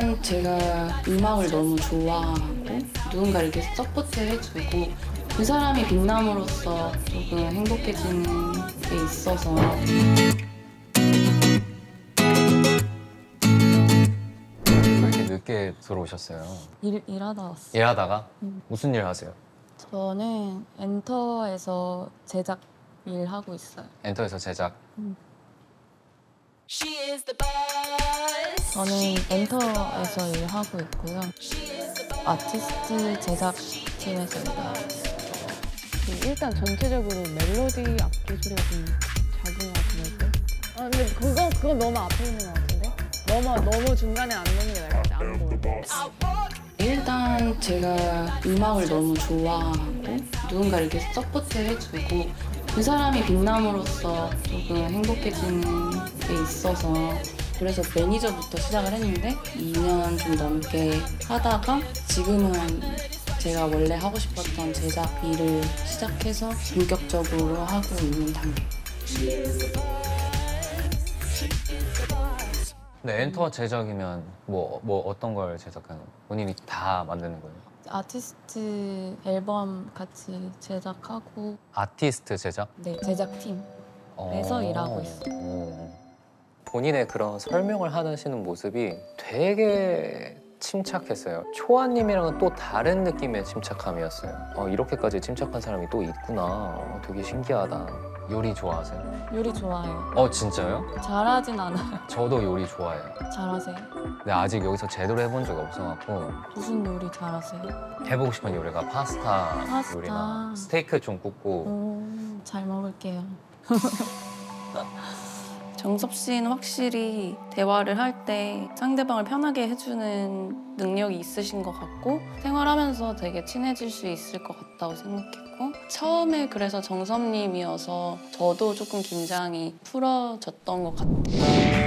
일단 제가 음악을 너무 좋아하고 누군가 이렇게 서포트해주고 그 사람이 빛남으로써 조금 행복해지는 게 있어서 이렇게 늦게 들어오셨어요? 일하다 왔어요. 일하다가? 무슨 일 하세요? 저는 엔터에서 제작 일 하고 있어요. 엔터에서 제작? 저는 엔터에서 일하고 있고요. 아티스트 제작팀에서 일하고. 일단 전체적으로 멜로디 악기 소리가 좀 작은 것 같은데? 아 근데 그건 너무 앞에 있는 것 같은데? 너무 중간에 안 넣는 게 나을 것 같아. 안 보여. 일단 제가 음악을 너무 좋아하고 누군가 이렇게 서포트해주고 그 사람이 빛남으로써 조금 행복해지는 게 있어서 그래서 매니저부터 시작을 했는데 2년 좀 넘게 하다가 지금은 제가 원래 하고 싶었던 제작 일을 시작해서 본격적으로 하고 있는 단계. 근데 엔터 제작이면 뭐 어떤 걸 제작하는 거예요? 본인이 다 만드는 거예요? 아티스트 앨범 같이 제작하고. 아티스트 제작? 네, 제작팀에서 일하고 있어요. 본인의 그런 설명을 하시는 모습이 되게 침착했어요. 초아님이랑은 또 다른 느낌의 침착함이었어요. 이렇게까지 침착한 사람이 또 있구나. 되게 신기하다. 요리 좋아하세요? 요리 좋아해요. 진짜요? 잘하진 않아요. 저도 요리 좋아해요. 잘하세요? 근데 아직 여기서 제대로 해본 적이 없어갖고. 무슨 요리 잘하세요? 해보고 싶은 요리가 파스타. 요리나 스테이크 좀 굽고. 잘 먹을게요. 정섭 씨는 확실히 대화를 할 때 상대방을 편하게 해주는 능력이 있으신 것 같고 생활하면서 되게 친해질 수 있을 것 같다고 생각했고 처음에 그래서 정섭님이어서 저도 조금 긴장이 풀어졌던 것 같아요.